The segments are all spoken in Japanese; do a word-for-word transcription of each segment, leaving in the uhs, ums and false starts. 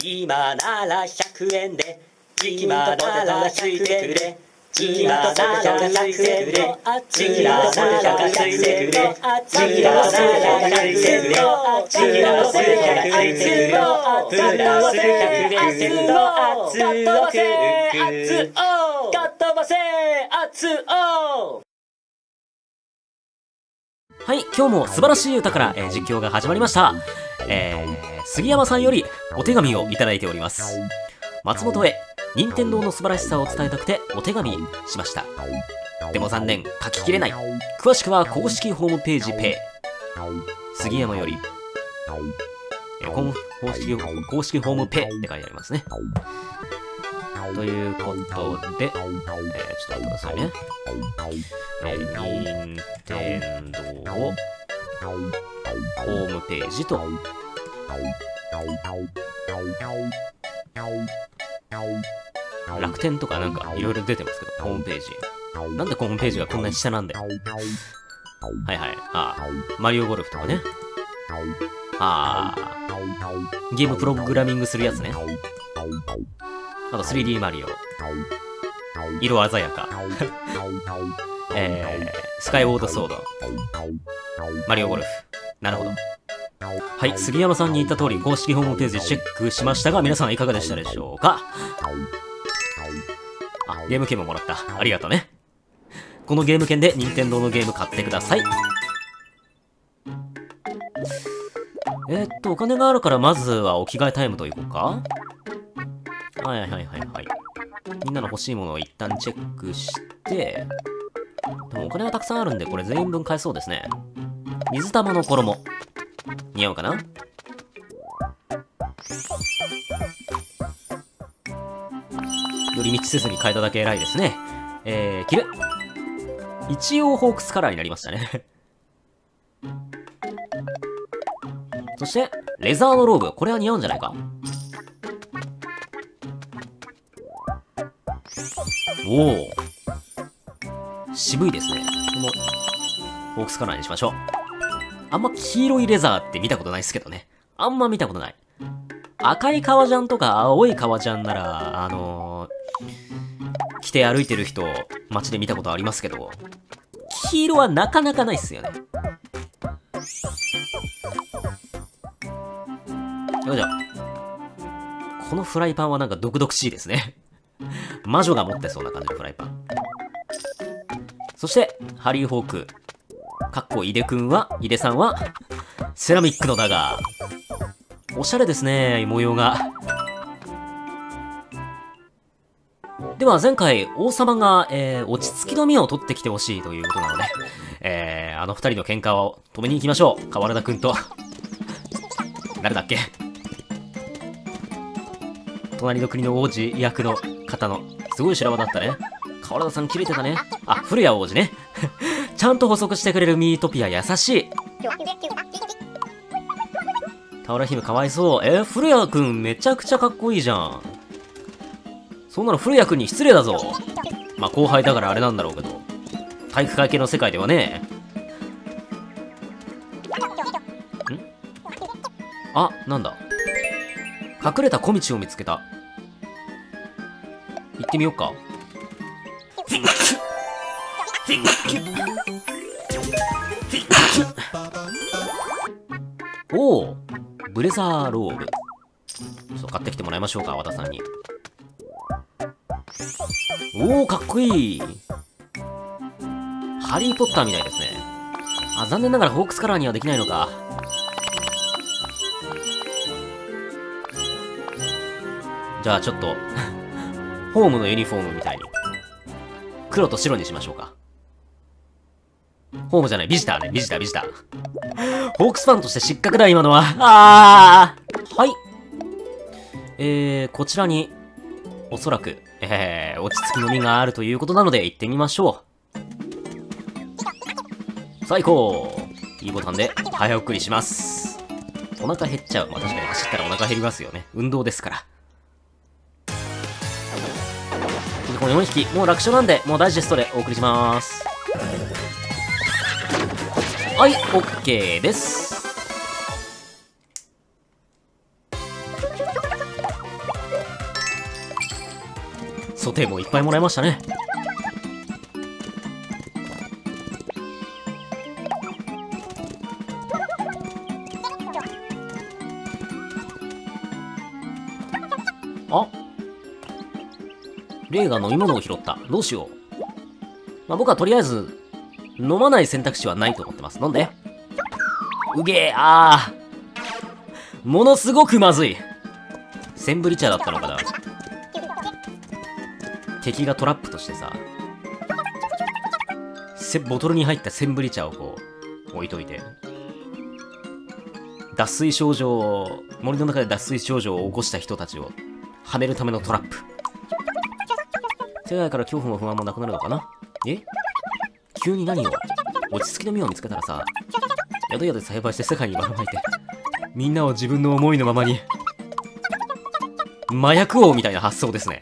今ならひゃくえんで今ならひゃくえんで今ならひゃくえんで今ならひゃくえんで今ならひゃくえんで今ならひゃくえんで今ならひゃくえんで今ならひゃくえんで今はい、今日も素晴らしい歌から、えー、実況が始まりました。えー、杉山さんよりお手紙をいただいております。松本へ、任天堂の素晴らしさを伝えたくてお手紙しました。でも残念、書ききれない。詳しくは公式ホームページペイ。杉山より、えー、公式、公式ホームペイって書いてありますね。ということで、えー、ちょっと待ってくださいね。えー、任天堂をホームページと、楽天とかなんかいろいろ出てますけど、ホームページ。なんでホームページがこんなに下なんだよ。はいはい。ああ、マリオゴルフとかね。ああ、ゲームプログラミングするやつね。あと スリーディー マリオ。色鮮やか。えー、スカイウォードソード。マリオゴルフ。なるほど。はい、杉山さんに言った通り、公式ホームページチェックしましたが、皆さんいかがでしたでしょうか？あ、ゲーム券ももらった。ありがとうね。このゲーム券で任天堂のゲーム買ってください。えー、っと、お金があるから、まずはお着替えタイムといこうか。はいはいはいはい。みんなの欲しいものを一旦チェックして、でもお金がたくさんあるんで、これ全員分買えそうですね。水玉の衣。似合うかな？寄り道せずに変えただけ偉いですね。えー、着る。一応ホークスカラーになりましたね。そして、レザーのローブ。これは似合うんじゃないか？おお、渋いですね。このホークスカラーにしましょう。あんま黄色いレザーって見たことないですけどね。あんま見たことない。赤い革ジャンとか青い革ジャンならあのー、着て歩いてる人街で見たことありますけど、黄色はなかなかないっすよね。よいしょ。このフライパンはなんか毒々しいですね。魔女が持ってそうな感じのフライパン。そしてハリー・ホークかっこ井出くんは井出さんはセラミックのダガー。おしゃれですね、模様が。では前回王様が、えー、落ち着きの実を取ってきてほしいということなので、えー、あのふたりの喧嘩を止めに行きましょう。川原田くんと誰だっけ、隣の国の王子役の方のすごい修羅場だったね。川原田さん切れてたね。あ、古谷王子ね。ちゃんと補足してくれるミートピア優しい。タオラ姫かわいそう。えー、古谷くんめちゃくちゃかっこいいじゃん。そんなの古谷くんに失礼だぞ。まあ後輩だからあれなんだろうけど、体育会系の世界ではね。ん？あ、なんだ。隠れた小道を見つけた。行ってみようか。おお、ブレザーローブ。ちょっと買ってきてもらいましょうか、和田さんに。おお、かっこいい。ハリー・ポッターみたいですね。あ、残念ながらホークスカラーにはできないのか。じゃあちょっとホームのユニフォームみたいに黒と白にしましょうか。ホームじゃない、ビジターね。ビジタービジター。ホークスファンとして失格だ今のは。あー、はい。えー、こちらにおそらく、えー、落ち着きの実があるということなので行ってみましょう。最高。いいボタンで早送りします。お腹減っちゃう。まあ、確かに走ったらお腹減りますよね。運動ですから。このよんひきもう楽勝なんで、もうダイジェストでお送りします。はい、 OK です。ソテーもいっぱいもらいましたね。あ、レイが飲み物を拾った。どうしよう。まあ、僕はとりあえず飲まない選択肢はないと思ってます。飲んで。うげえ。あー、ものすごくまずい。センブリ茶だったのかな。敵がトラップとしてさ、せボトルに入ったセンブリ茶をこう置いといて、脱水症状を森の中で脱水症状を起こした人たちをはめるためのトラップ。世界から恐怖も不安もなくなるのかな。え、急に何を。落ち着きの実を見つけたらさ、宿屋で栽培して世界にばらまいて、みんなを自分の思いのままに。麻薬王みたいな発想ですね。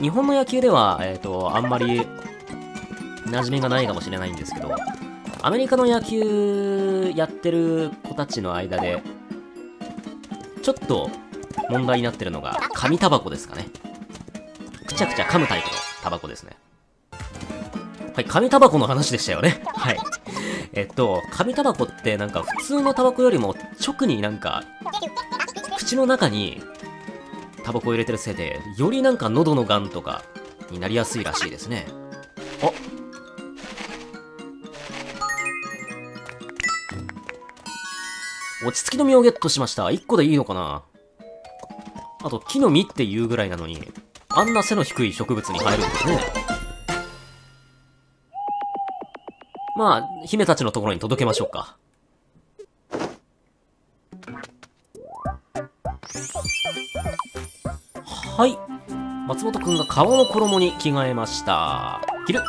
日本の野球では、えっと、あんまり馴染みがないかもしれないんですけど、アメリカの野球やってる子たちの間で、ちょっと問題になってるのが、紙タバコですかね。くちゃくちゃ噛むタイプのタバコですね。はい、紙タバコの話でしたよね。はい。えっと、紙タバコってなんか普通のタバコよりも直になんか、口の中にタバコを入れてるせいで、よりなんか喉のガンとかになりやすいらしいですね。あ、落ち着きの実をゲットしました。いっこでいいのかな。あと、木の実っていうぐらいなのに、あんな背の低い植物に生えるんですね。まあ、姫たちのところに届けましょうか。はい。松本くんが顔の衣に着替えました。着る。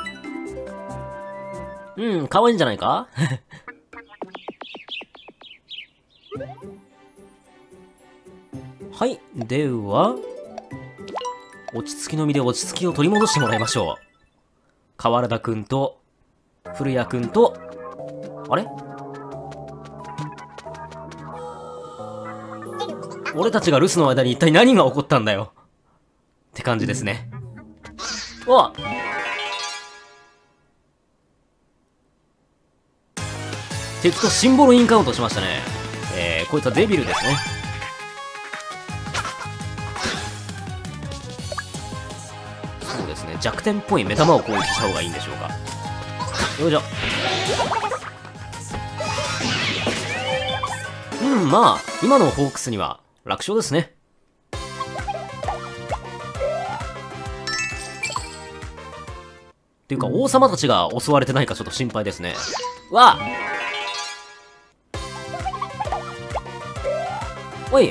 うん、可愛いんじゃないかはい。では、落ち着きの身で落ち着きを取り戻してもらいましょう。川原田くんと、古谷くんと、あれ?俺たちが留守の間に一体何が起こったんだよ。って感じですね。わあ、敵とシンボルインカウントしましたね。えー、こういったデビルですね。そうですね、弱点っぽい目玉を攻撃した方がいいんでしょうか。よいしょ。うん、まあ、今のホークスには楽勝ですね。っていうか、王様たちが襲われてないかちょっと心配ですね。わあ、おい、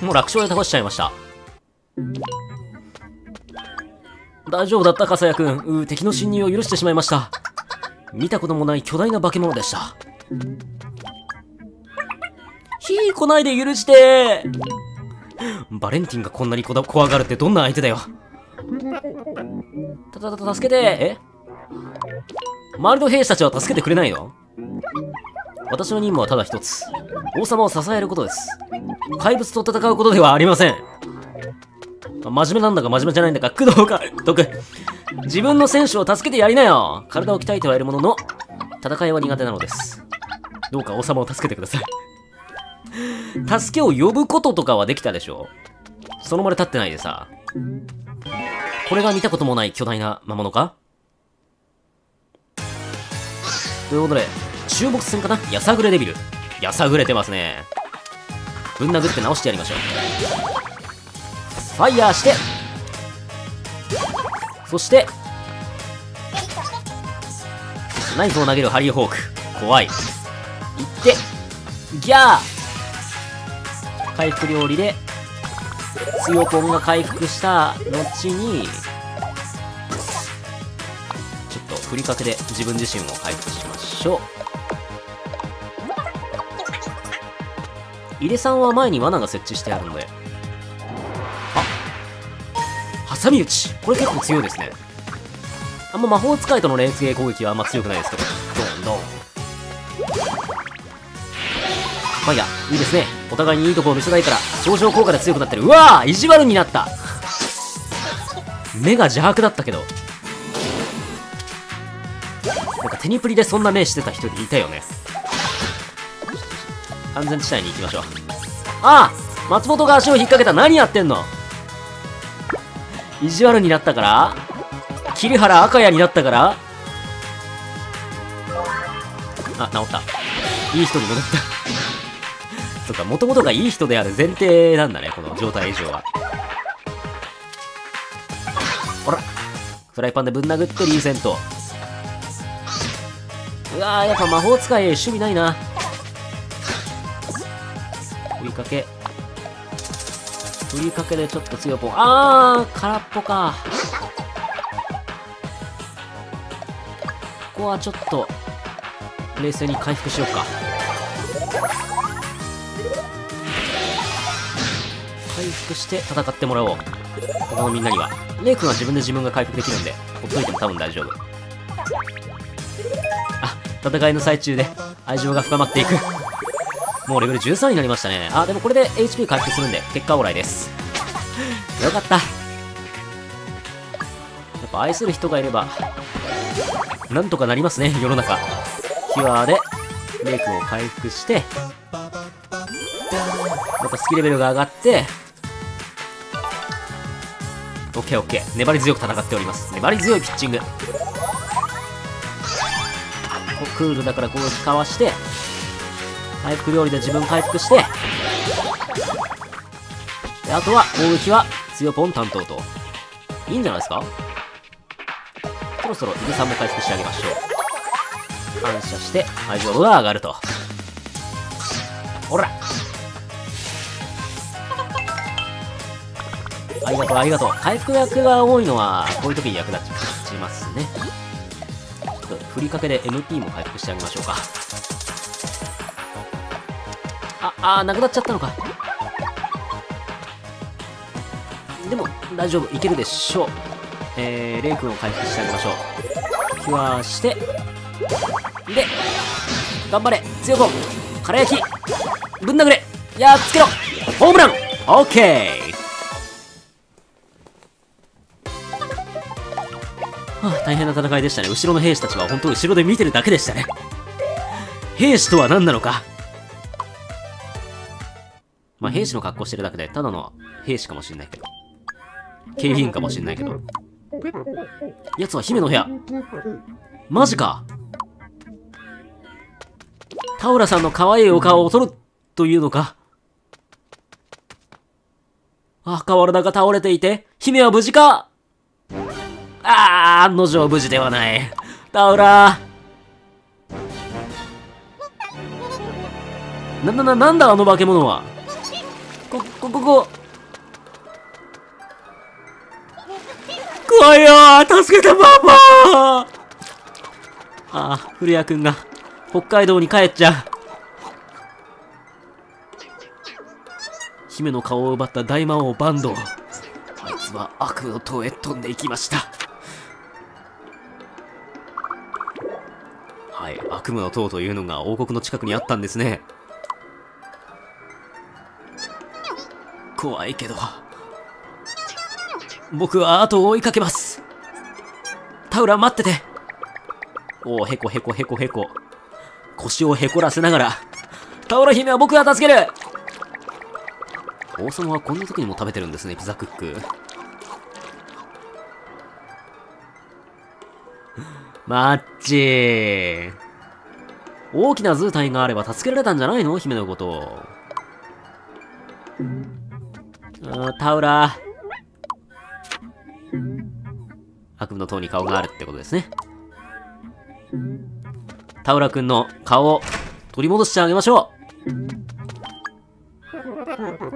もう楽勝で倒しちゃいました。大丈夫だった笠谷くん。うー、敵の侵入を許してしまいました。見たこともない巨大な化け物でした。ひー、来ないで許して。バレンティンがこんなにこだ怖がるってどんな相手だよ。たたたた助けて。え、周りの兵士たちは助けてくれないの。私の任務はただ一つ。王様を支えることです。怪物と戦うことではありません。真面目なんだか真面目じゃないんだか、工藤か、毒。自分の選手を助けてやりなよ。体を鍛えてはいるものの、戦いは苦手なのです。どうか王様を助けてください。助けを呼ぶこととかはできたでしょう。その場で立ってないでさ。これが見たこともない巨大な魔物か?ということで、注目戦かな?やさぐれデビル。やさぐれてますね。ぶん殴って直してやりましょう。ファイヤーして、そしてナイフを投げるハリーホーク。怖い。いって、ギャー。回復料理で強ポンが回復した後に、ちょっとふりかけで自分自身を回復しましょう。井出さんは前に罠が設置してあるので。あ、挟み撃ち。これ結構強いですね。あんま魔法使いとの連携攻撃はあんま強くないですけど。ドンドン。まあいいや、いいですね。お互いにいいとこを見せたいから相乗効果で強くなってる。うわー、意地悪になった。目が邪悪だったけど、なんかテニプリでそんな目してた人にいたよね。安全地帯に行きましょう。ああ、松本が足を引っ掛けた。何やってんの。意地悪になったから、桐原赤谷になったから、あ、治った。いい人に戻った。そっか、もともとがいい人である前提なんだね、この状態以上は。ほら、フライパンでぶん殴ってリーゼント。うわー、やっぱ魔法使い趣味ないな。ふりかけ、ふりかけでちょっと強いポン。あー、空っぽか。ここはちょっと冷静に回復しようか。回復して戦ってもらおう、他のみんなには。レイ君は自分で自分が回復できるんで、ほっといても多分大丈夫。あ、戦いの最中で愛情が深まっていく。もうレベルじゅうさんになりましたね。あ、でもこれで エイチピー 回復するんで、結果オーライです。よかった。やっぱ愛する人がいれば、なんとかなりますね、世の中。キュアで、レイ君を回復して、またスキルレベルが上がって、オッケーオッケー、粘り強く戦っております。粘り強いピッチング。クールだから攻撃かわして、回復料理で自分回復して、であとは攻撃は強ポン担当と。いいんじゃないですか。そろそろイグさんも回復してあげましょう。感謝して愛情度が上がると。ほら、ありがとうありがとう。回復薬が多いのはこういう時に役立ちますね。ちょっとふりかけで エムピー も回復してあげましょうか。ああー、なくなっちゃったのか。でも大丈夫、いけるでしょう。えー、レイ君を回復してあげましょう。キュアしてで、頑張れ強子、空焼きぶん殴れ、やっつけろ、ホームラン。オッケー。はあ、大変な戦いでしたね。後ろの兵士たちは本当に後ろで見てるだけでしたね。兵士とは何なのか。まあ兵士の格好してるだけで、ただの兵士かもしれないけど、警備員かもしれないけど。やつは姫の部屋。マジか。田浦さんの可愛いお顔を撮るというのか。あ、河原田が倒れていて、姫は無事か。ああ、案の定無事ではない。タウラー。な、な、な、なんだあの化け物は。こ、こ、こ、こ。怖いよー、助けてママー。ああ、古谷くんが北海道に帰っちゃう。姫の顔を奪った大魔王バンド。あいつは悪の塔へ飛んでいきました。はい、悪夢の塔というのが王国の近くにあったんですね。怖いけど僕は後を追いかけます。タウラ待ってて。おお、へこへこへこへこ、腰をへこらせながら、タウラ姫は僕が助ける。王様はこんな時にも食べてるんですね、ピザクック。マッチー。大きな図体があれば助けられたんじゃないの、姫のことを。あ、タウラー。悪夢の塔に顔があるってことですね。タウラくんの顔を取り戻してあげましょ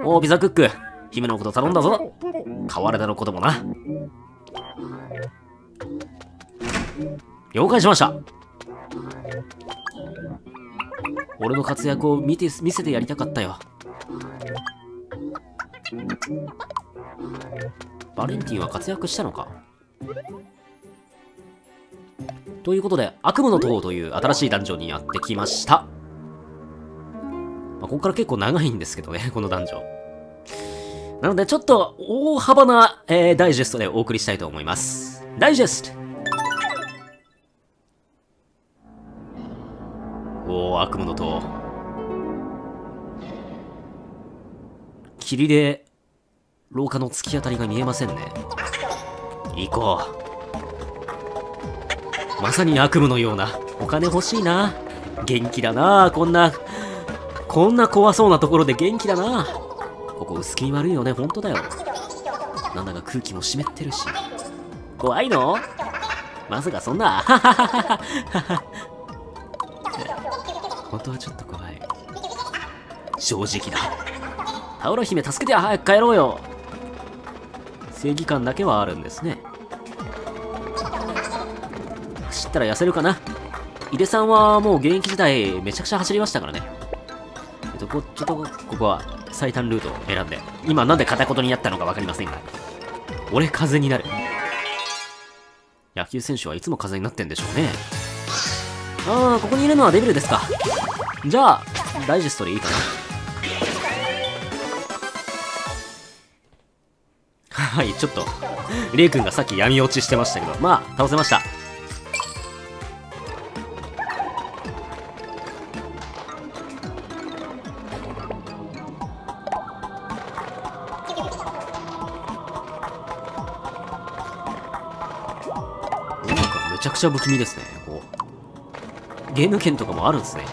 う。おお、ビザクック。姫のこと頼んだぞ。河原田のこともな。了解しました。俺の活躍を見て見せてやりたかったよ。バレンティンは活躍したのか。ということで、悪夢の塔という新しいダンジョンにやってきました。まあ、こここから結構長いんですけどね、このダンジョン。なのでちょっと大幅な、えー、ダイジェストでお送りしたいと思います。ダイジェスト。おー、悪夢の塔。霧で廊下の突き当たりが見えませんね。行こう。まさに悪夢のような。お金欲しいな。元気だなあ、こんなこんな怖そうなところで元気だなあ。ここ薄気味悪いよね、本当だよ。なんだか空気も湿ってるし。怖いの？まさかそんな。本当はちょっと怖い。正直だ。タオラ姫助けて、早く帰ろうよ。正義感だけはあるんですね。走ったら痩せるかな。井出さんはもう現役時代めちゃくちゃ走りましたからね。えっと、こっちとここは最短ルートを選んで、今なんで片言になったのか分かりませんが、俺風になる。野球選手はいつも風になってんでしょうね。ああ、ここにいるのはデビルですか。じゃあダイジェストでいいかな。はい、ちょっとレイ君がさっき闇落ちしてましたけど、まあ倒せました。めちゃくちゃ不気味ですね。こうゲーム券とかもあるんですね。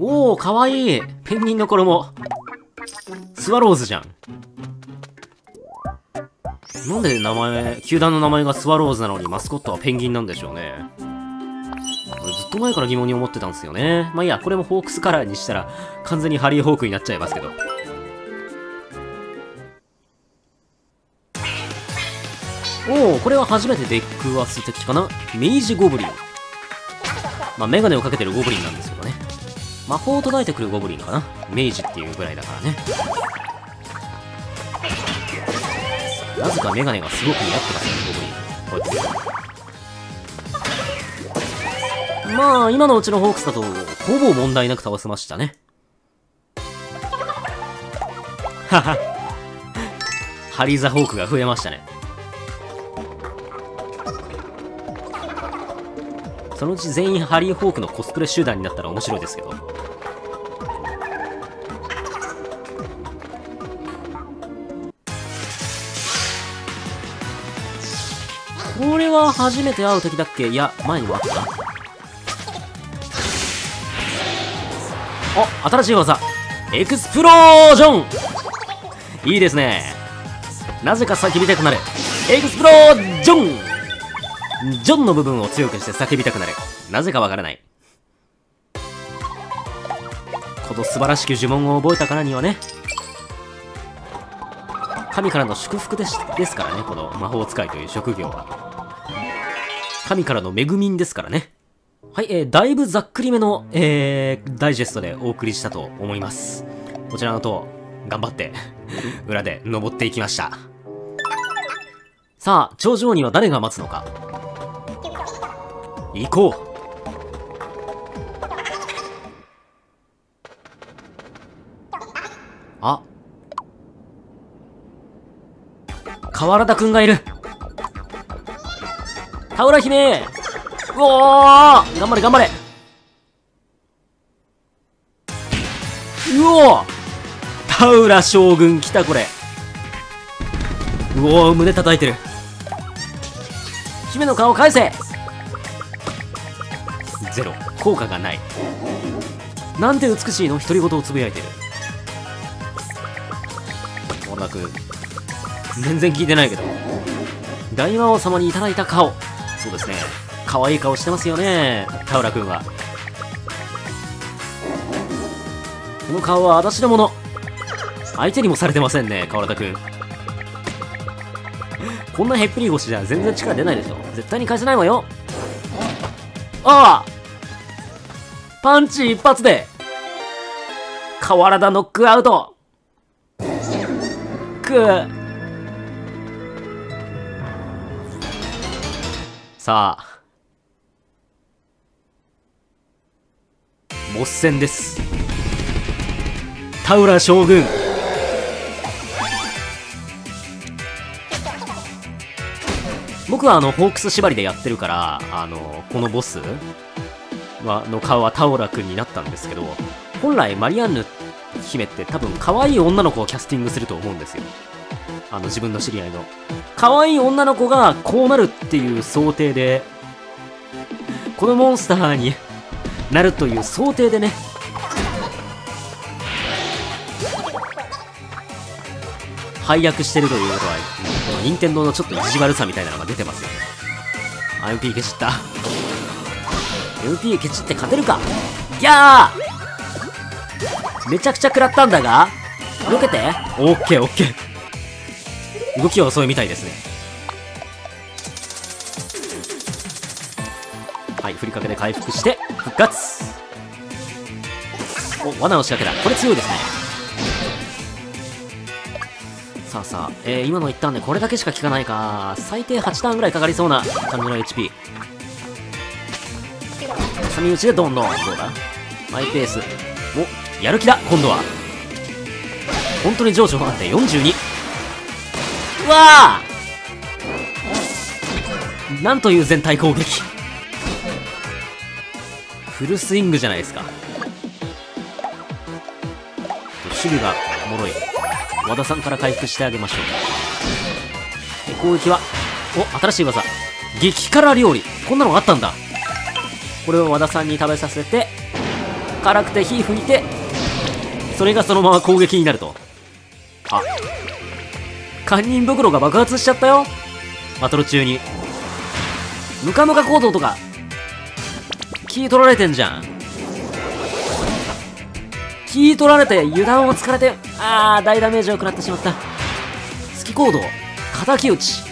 おお、かわいいペンギンの衣。スワローズじゃん。なんで名前、球団の名前がスワローズなのにマスコットはペンギンなんでしょうね。ずっと前から疑問に思ってたんですよね。まあいいや、これもホークスカラーにしたら完全にハリーホークになっちゃいますけど。おお、これは初めて出くわす敵かな。明治ゴブリン。まあ、メガネをかけてるゴブリンなんですけどね。魔法を唱えてくるゴブリンかな。明治っていうぐらいだからね。なぜかメガネがすごく似合ってますね、ゴブリン。こいつ。まあ、今のうちのホークスだと、ほぼ問題なく倒せましたね。はは。ハリー・ザ・ホークが増えましたね。そのうち全員ハリー・ホークのコスプレ集団になったら面白いですけど。これは初めて会う時だっけ。いや、前にもあったな。あ、新しい技エクスプロージョン。いいですね。なぜか叫びたくなる。エクスプロージョン。ジョンの部分を強くして叫びたくなる。なぜかわからない。この素晴らしき呪文を覚えたからにはね、神からの祝福 で, ですからね。この魔法使いという職業は神からの恵みですからね。はい、えー、だいぶざっくりめの、えー、ダイジェストでお送りしたと思います。こちらの塔頑張って裏で登っていきました。さあ、頂上には誰が待つのか。行こう。あ、川原田くんがいる。田浦姫、うおー、頑張れ頑張れ。うおー、田浦将軍来た。これ、うおー、胸叩いてる。姫の顔返せ。ゼロ、効果がない。なんて美しいの。独り言をつぶやいてる。もなく全然聞いてないけど、大魔王様にいただいた顔。そうですね、可愛い顔してますよね、田浦君は。この顔は私のもの。相手にもされてませんね、川原田君。こんなへっぴり腰じゃ全然力出ないでしょ。絶対に返せないわよ。ああ、パンチ一発で河原田ノックアウト。くー。さあ、ボス戦です。田浦将軍、僕はあのホークス縛りでやってるから、あのこのボスはの顔は田浦君になったんですけど、本来マリアンヌ姫って多分可愛い女の子をキャスティングすると思うんですよ。あの自分の知り合いの可愛い女の子がこうなるっていう想定で、このモンスターになるという想定でね、配役してるということは、この任天堂のちょっと意地悪さみたいなのが出てますよね。あ、エムピー ケチった。 エムピー ケチって勝てるか。ギャー、めちゃくちゃ食らったんだが避けて。オッケーオッケー、動きは遅いみたいですね。はい、ふりかけで回復して復活。お、罠の仕掛けだ。これ強いですね。さあさあ、えー、今の一旦ね、これだけしか効かないか。最低はちターンぐらいかかりそうな感じの エイチピー。 挟み撃ちでどんどん。どうだ、マイペース。お、やる気だ。今度は本当に情緒不安定。よんじゅうに。うわー、なんという全体攻撃。フルスイングじゃないですか。守備がもろい和田さんから回復してあげましょう。攻撃は、お、新しい技、激辛料理。こんなのがあったんだ。これを和田さんに食べさせて、辛くて火吹いて、それがそのまま攻撃になると。あ、堪忍袋が爆発しちゃったよ、バトル中に。ムカムカ行動とか気取られてんじゃん。気取られて油断をつかれて、あー、大ダメージを食らってしまった。好き行動、敵討ち。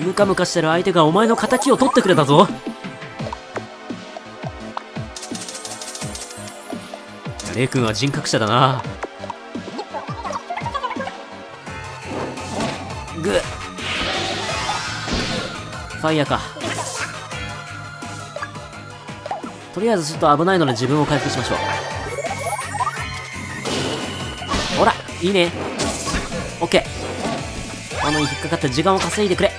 ムカムカしてる相手がお前の敵を取ってくれたぞ。レイ君は人格者だな。グッ、ファイヤーか。とりあえずちょっと危ないので自分を回復しましょう。ほら、いいね。オッケー、罠に引っかかって時間を稼いでくれ。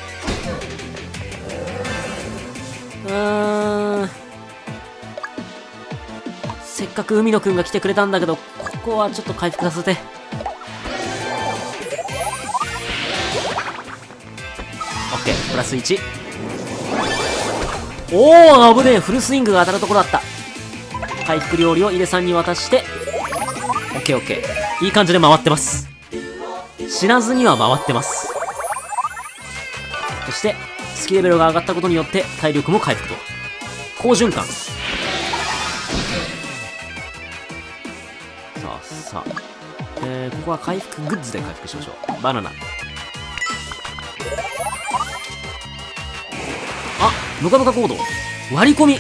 うーん、せっかく海野くんが来てくれたんだけど、ここはちょっと回復させて。オッケー、プラスいち。おお、危ねえ。フルスイングが当たるところだった。回復料理を井出さんに渡して、オッケーオッケー、いい感じで回ってます。死なずには回ってます。そしてスキレベルが上がったことによって体力も回復と、好循環。さあ、えー、ここは回復グッズで回復しましょう。バナナ、あ、ムカムカ行動、割り込み。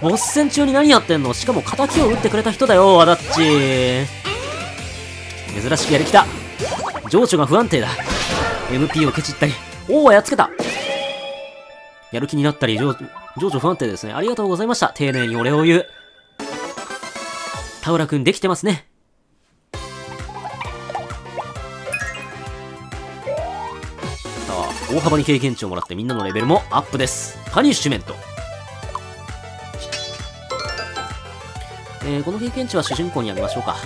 ボス戦中に何やってんの。しかも敵を打ってくれた人だよ、わだっち。珍しくやる気だ。情緒が不安定だ。 エムピー をケチったり、おお、やっつけた。やる気になったり、情緒不安定ですね。ありがとうございました、丁寧にお礼を言う。田浦くんできてますね。大幅に経験値をもらってみんなのレベルもアップです。パニッシュメント、えー、この経験値は主人公にあげましょうか。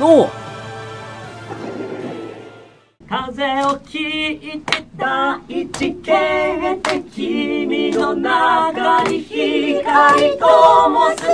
ノー、風を聞いて大地形で君の中に光ともす